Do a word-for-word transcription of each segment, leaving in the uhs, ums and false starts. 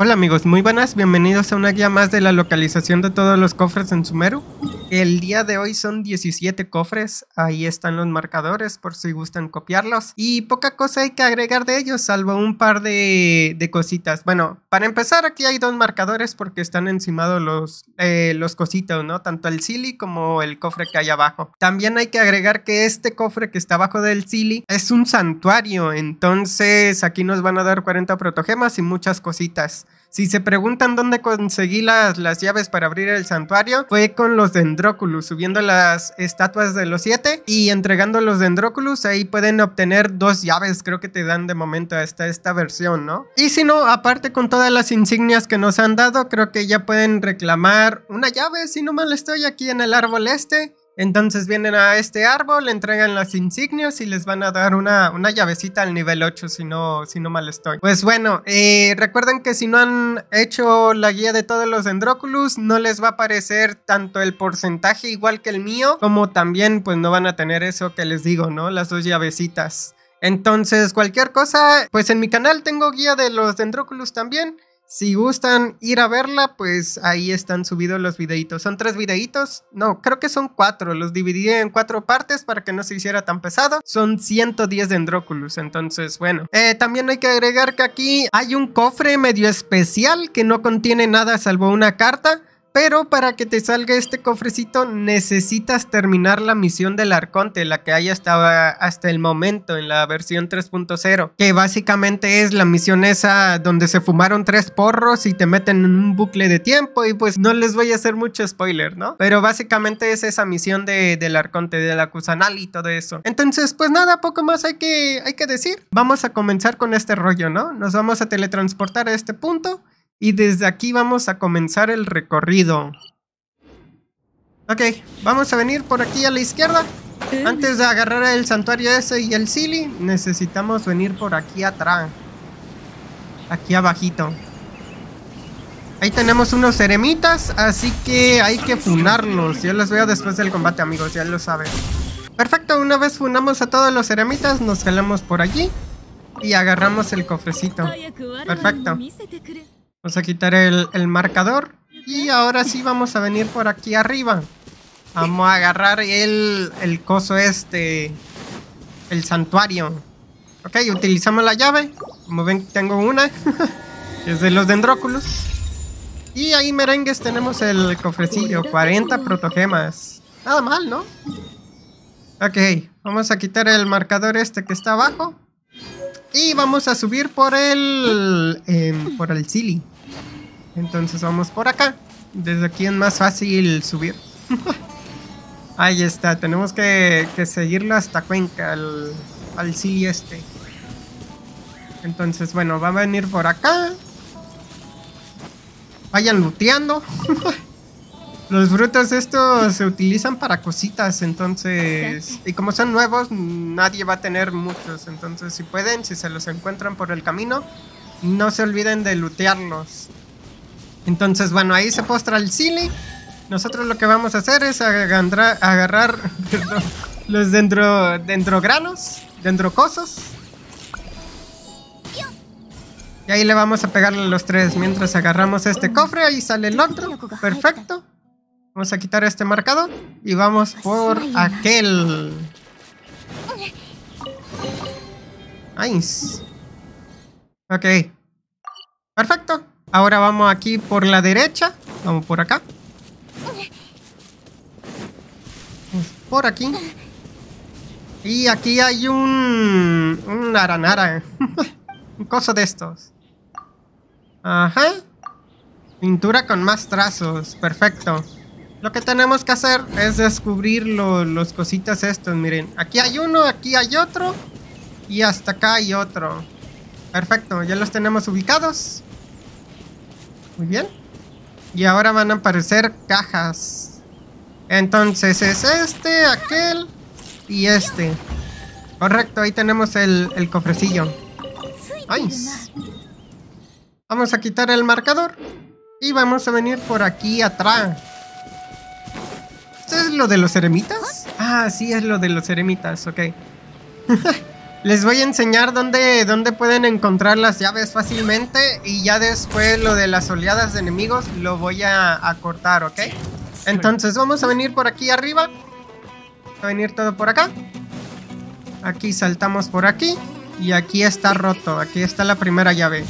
Hola amigos, muy buenas, bienvenidos a una guía más de la localización de todos los cofres en Sumeru. El día de hoy son diecisiete cofres, ahí están los marcadores por si gustan copiarlos. Y poca cosa hay que agregar de ellos, salvo un par de, de cositas. Bueno, para empezar aquí hay dos marcadores porque están encimados los, eh, los cositos, ¿no? Tanto el Silly como el cofre que hay abajo. También hay que agregar que este cofre que está abajo del Silly es un santuario, entonces aquí nos van a dar cuarenta protogemas y muchas cositas. Si se preguntan dónde conseguí las, las llaves para abrir el santuario, fue con los Dendróculus, subiendo las estatuas de los siete y entregando los Dendróculus. Ahí pueden obtener dos llaves, creo que te dan de momento hasta esta versión, ¿no? Y si no, aparte con todas las insignias que nos han dado, creo que ya pueden reclamar una llave, si no mal estoy, aquí en el árbol este. Entonces vienen a este árbol, le entregan las insignias y les van a dar una, una llavecita al nivel ocho, si no, si no mal estoy. Pues bueno, eh, recuerden que si no han hecho la guía de todos los Dendróculus, no les va a aparecer tanto el porcentaje igual que el mío, como también pues no van a tener eso que les digo, ¿no? Las dos llavecitas. Entonces cualquier cosa, pues en mi canal tengo guía de los Dendróculus también. Si gustan ir a verla, pues ahí están subidos los videitos. Son tres videitos, no, creo que son cuatro. Los dividí en cuatro partes para que no se hiciera tan pesado. Son ciento diez Dendróculus, entonces bueno. Eh, también hay que agregar que aquí hay un cofre medio especial que no contiene nada salvo una carta. Pero para que te salga este cofrecito necesitas terminar la misión del Arconte, la que hay hasta, hasta el momento en la versión tres punto cero. Que básicamente es la misión esa donde se fumaron tres porros y te meten en un bucle de tiempo y pues no les voy a hacer mucho spoiler, ¿no? Pero básicamente es esa misión de, del Arconte, de la Kusanali y todo eso. Entonces pues nada, poco más hay que, hay que decir. Vamos a comenzar con este rollo, ¿no? Nos vamos a teletransportar a este punto. Y desde aquí vamos a comenzar el recorrido. Ok, vamos a venir por aquí a la izquierda. Antes de agarrar el santuario ese y el Silly, necesitamos venir por aquí atrás. Aquí abajito. Ahí tenemos unos eremitas, así que hay que funarlos. Yo los veo después del combate, amigos, ya lo saben. Perfecto, una vez funamos a todos los eremitas, nos jalamos por allí. Y agarramos el cofrecito. Perfecto. Vamos a quitar el, el marcador. Y ahora sí vamos a venir por aquí arriba. Vamos a agarrar el, el coso este. El santuario. Ok, utilizamos la llave. Como ven, tengo una. Es de los Dendróculus. Y ahí, merengues, tenemos el cofrecillo. cuarenta protogemas. Nada mal, ¿no? Ok, vamos a quitar el marcador este que está abajo. Y vamos a subir por el... Eh, por el Silly. Entonces vamos por acá. Desde aquí es más fácil subir. Ahí está. Tenemos que, que seguirlo hasta Cuenca. Al, al Silly este. Entonces bueno, va a venir por acá. Vayan looteando. Los frutos estos se utilizan para cositas, entonces... Y como son nuevos, nadie va a tener muchos. Entonces, si pueden, si se los encuentran por el camino, no se olviden de lootearlos. Entonces, bueno, ahí se postra el Silly. Nosotros lo que vamos a hacer es agarrar, agarrar perdón, los dendro, dendrogranos, dendrocosos. Y ahí le vamos a pegarle los tres. Mientras agarramos este cofre, ahí sale el otro. Perfecto. Vamos a quitar este marcador y vamos por aquel. Nice. Ok. Perfecto. Ahora vamos aquí por la derecha. Vamos por acá. Vamos por aquí. Y aquí hay un... Un aranara. Un coso de estos. Ajá. Pintura con más trazos. Perfecto. Lo que tenemos que hacer es descubrir lo, los cositas estos, miren. Aquí hay uno, aquí hay otro. Y hasta acá hay otro. Perfecto, ya los tenemos ubicados. Muy bien. Y ahora van a aparecer cajas. Entonces es este, aquel y este. Correcto, ahí tenemos el, el cofrecillo. Nice. Vamos a quitar el marcador. Y vamos a venir por aquí atrás. ¿Esto es lo de los eremitas? Ah, sí, es lo de los eremitas, ok. Les voy a enseñar dónde, dónde pueden encontrar las llaves fácilmente. Y ya después lo de las oleadas de enemigos lo voy a, a cortar, ¿ok? Entonces vamos a venir por aquí arriba. Vamos a venir todo por acá. Aquí saltamos por aquí. Y aquí está roto, aquí está la primera llave.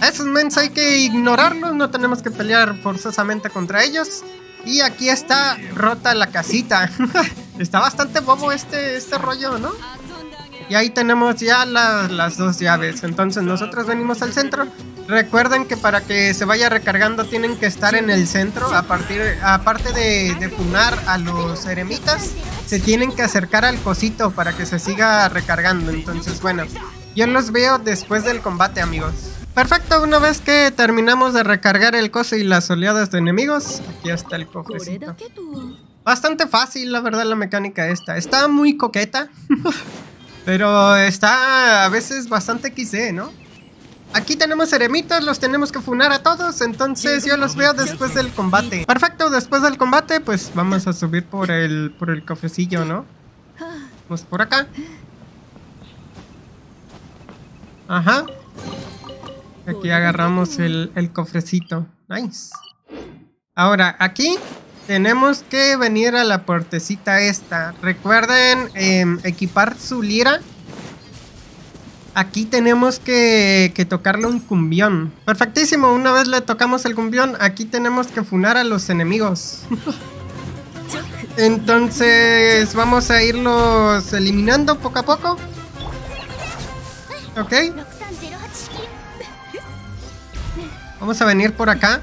A esos mens hay que ignorarlos, no tenemos que pelear forzosamente contra ellos. Y aquí está rota la casita. Está bastante bobo este, este rollo, ¿no? Y ahí tenemos ya la, las dos llaves. Entonces nosotros venimos al centro. Recuerden que para que se vaya recargando tienen que estar en el centro. A partir, aparte de, de funar a los eremitas, se tienen que acercar al cosito para que se siga recargando. Entonces bueno, yo los veo después del combate, amigos. Perfecto, una vez que terminamos de recargar el coso y las oleadas de enemigos, aquí está el cofrecito. Bastante fácil, la verdad, la mecánica esta. Está muy coqueta. Pero está a veces bastante equis de, ¿no? Aquí tenemos eremitas, los tenemos que funar a todos, entonces yo los veo después del combate. Perfecto, después del combate, pues vamos a subir por el, por el cofrecillo, ¿no? Vamos por acá. Ajá. Aquí agarramos el, el cofrecito. Nice. Ahora, aquí tenemos que venir a la puertecita esta. Recuerden eh, equipar su lira. Aquí tenemos que, que tocarle un cumbión. Perfectísimo, una vez le tocamos el cumbión, aquí tenemos que funar a los enemigos. Entonces vamos a irlos eliminando poco a poco. Ok. Vamos a venir por acá.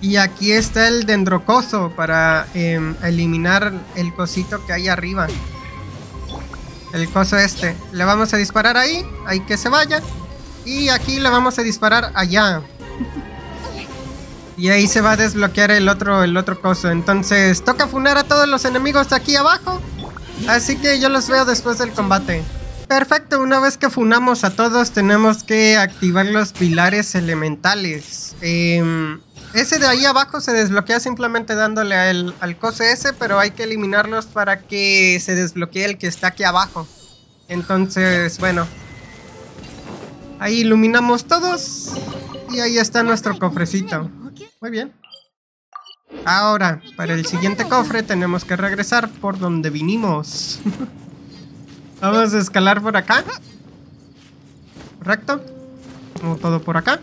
Y aquí está el dendrocoso para eh, eliminar el cosito que hay arriba. El coso este. Le vamos a disparar ahí. Ahí que se vaya. Y aquí le vamos a disparar allá. Y ahí se va a desbloquear el otro, el otro coso. Entonces toca funar a todos los enemigos de aquí abajo. Así que yo los veo después del combate. Perfecto, una vez que funamos a todos tenemos que activar los pilares elementales. Eh... Ese de ahí abajo se desbloquea simplemente dándole al, al coso ese, pero hay que eliminarlos para que se desbloquee el que está aquí abajo. Entonces, bueno. Ahí iluminamos todos y ahí está nuestro cofrecito. Muy bien. Ahora, para el siguiente cofre tenemos que regresar por donde vinimos. Vamos a escalar por acá. Correcto. Como todo por acá.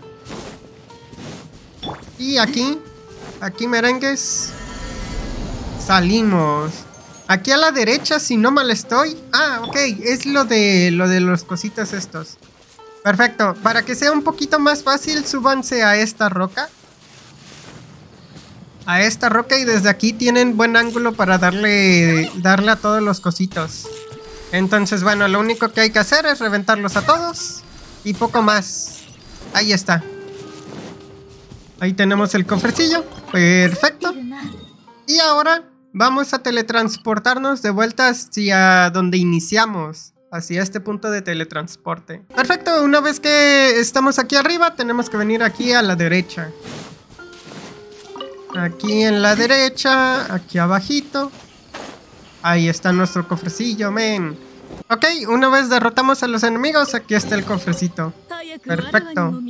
Y aquí, aquí merengues, salimos. Aquí a la derecha, si no mal estoy. Ah, ok, es lo de, lo de los cositas estos. Perfecto, para que sea un poquito más fácil, súbanse a esta roca. A esta roca y desde aquí tienen buen ángulo para darle, darle a todos los cositos. Entonces, bueno, lo único que hay que hacer es reventarlos a todos y poco más. Ahí está. Ahí tenemos el cofrecillo. Perfecto. Y ahora vamos a teletransportarnos de vuelta hacia donde iniciamos. Hacia este punto de teletransporte. Perfecto. Una vez que estamos aquí arriba, tenemos que venir aquí a la derecha. Aquí en la derecha. Aquí abajito. Ahí está nuestro cofrecillo, men. Ok, una vez derrotamos a los enemigos, aquí está el cofrecito. Perfecto.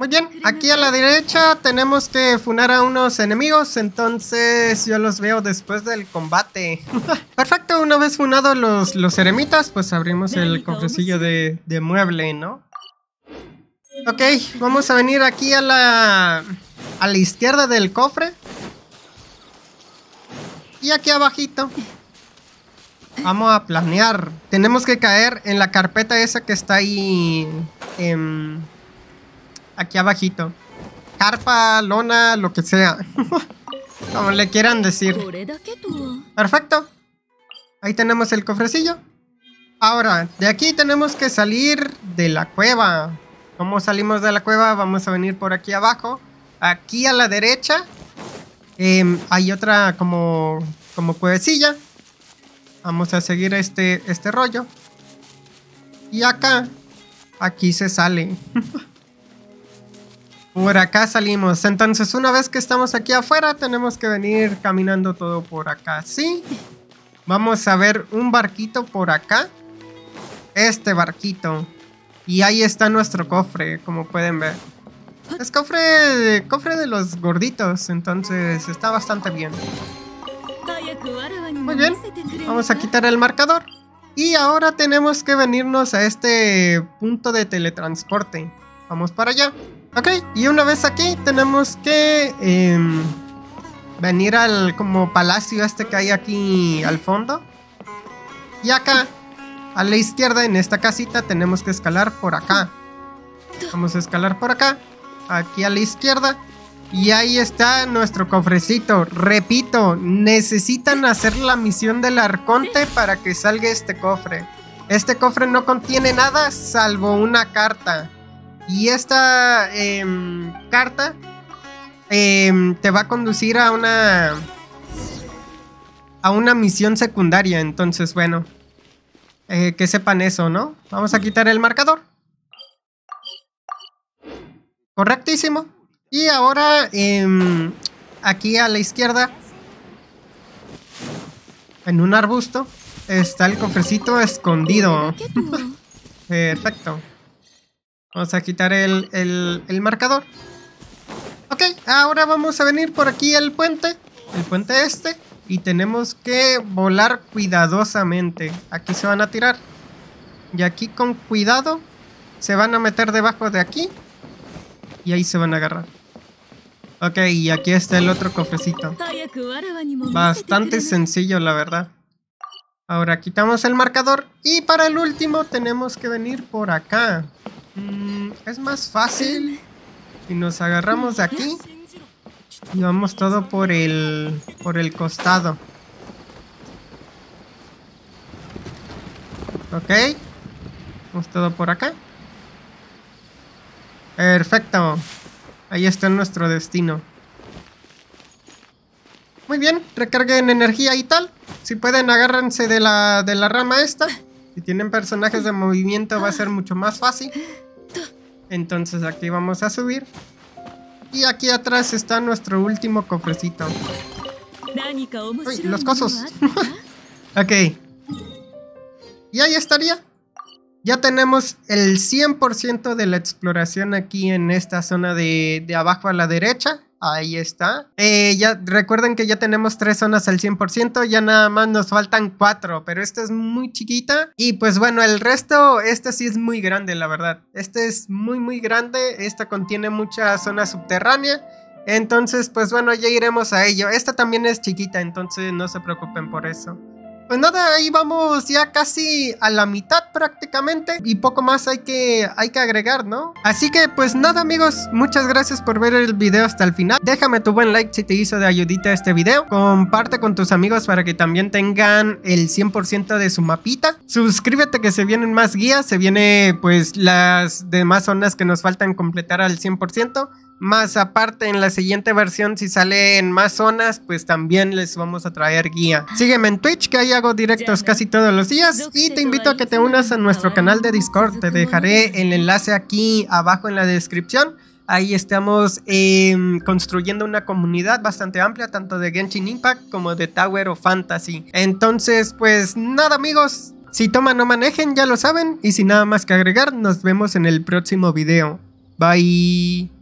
Muy bien, aquí a la derecha tenemos que funar a unos enemigos, entonces yo los veo después del combate. Perfecto, una vez funados los, los eremitas, pues abrimos el cofrecillo de, de mueble, ¿no? Ok, vamos a venir aquí a la, a la izquierda del cofre. Y aquí abajito. Vamos a planear. Tenemos que caer en la carpeta esa que está ahí... Em, aquí abajito. Carpa, lona, lo que sea. Como le quieran decir. Perfecto. Ahí tenemos el cofrecillo. Ahora, de aquí tenemos que salir de la cueva. ¿Cómo salimos de la cueva? Vamos a venir por aquí abajo. Aquí a la derecha. Eh, hay otra como, como cuevecilla. Vamos a seguir este, este rollo. Y acá. Aquí se sale. Por acá salimos. Entonces una vez que estamos aquí afuera tenemos que venir caminando todo por acá. Sí. Vamos a ver un barquito por acá. Este barquito. Y ahí está nuestro cofre, como pueden ver. Es cofre de, cofre de los gorditos, entonces está bastante bien. Muy bien, vamos a quitar el marcador. Y ahora tenemos que venirnos a este punto de teletransporte. Vamos para allá. Ok, y una vez aquí tenemos que eh, venir al como palacio este que hay aquí al fondo. Y acá, a la izquierda en esta casita tenemos que escalar por acá. Vamos a escalar por acá, aquí a la izquierda. Y ahí está nuestro cofrecito. Repito, necesitan hacer la misión del Arconte para que salga este cofre. Este cofre no contiene nada salvo una carta. Y esta eh, carta eh, te va a conducir a una a una misión secundaria. Entonces, bueno, eh, que sepan eso, ¿no? Vamos a quitar el marcador. Correctísimo. Y ahora, eh, aquí a la izquierda, en un arbusto, está el cofrecito escondido. Perfecto. Vamos a quitar el, el, el marcador. Ok, ahora vamos a venir por aquí al puente, el puente este, y tenemos que volar cuidadosamente. Aquí se van a tirar. Y aquí con cuidado se van a meter debajo de aquí. Y ahí se van a agarrar. Ok, y aquí está el otro cofrecito. Bastante sencillo, la verdad. Ahora quitamos el marcador. Y para el último tenemos que venir por acá. Mm, es más fácil si nos agarramos de aquí. Y vamos todo por el, por el costado. Ok. Vamos todo por acá. Perfecto. Ahí está nuestro destino. Muy bien, recarguen energía y tal. Si pueden, agárrense de la, de la rama esta. Si tienen personajes de movimiento va a ser mucho más fácil. Entonces aquí vamos a subir. Y aquí atrás está nuestro último cofrecito. Uy, los cosos. Ok. Y ahí estaría. Ya tenemos el cien por ciento de la exploración aquí en esta zona de, de abajo a la derecha. Ahí está. Eh, ya, recuerden que ya tenemos tres zonas al cien por ciento. Ya nada más nos faltan cuatro. Pero esta es muy chiquita. Y pues bueno, el resto, esta sí es muy grande, la verdad. Esta es muy muy grande. Esta contiene mucha zona subterránea. Entonces pues bueno, ya iremos a ello. Esta también es chiquita, entonces no se preocupen por eso. Pues nada, ahí vamos ya casi a la mitad prácticamente y poco más hay que, hay que agregar, ¿no? Así que pues nada amigos, muchas gracias por ver el video hasta el final. Déjame tu buen like si te hizo de ayudita este video. Comparte con tus amigos para que también tengan el cien por ciento de su mapita. Suscríbete que se vienen más guías, se viene pues las demás zonas que nos faltan completar al cien por ciento. Más aparte, en la siguiente versión, si salen más zonas, pues también les vamos a traer guía. Sígueme en Twitch, que ahí hago directos casi todos los días. Y te invito a que te unas a nuestro canal de Discord. Te dejaré el enlace aquí abajo en la descripción. Ahí estamos eh, construyendo una comunidad bastante amplia, tanto de Genshin Impact como de Tower of Fantasy. Entonces, pues nada amigos, si toman no manejen, ya lo saben. Y sin nada más que agregar, nos vemos en el próximo video. Bye.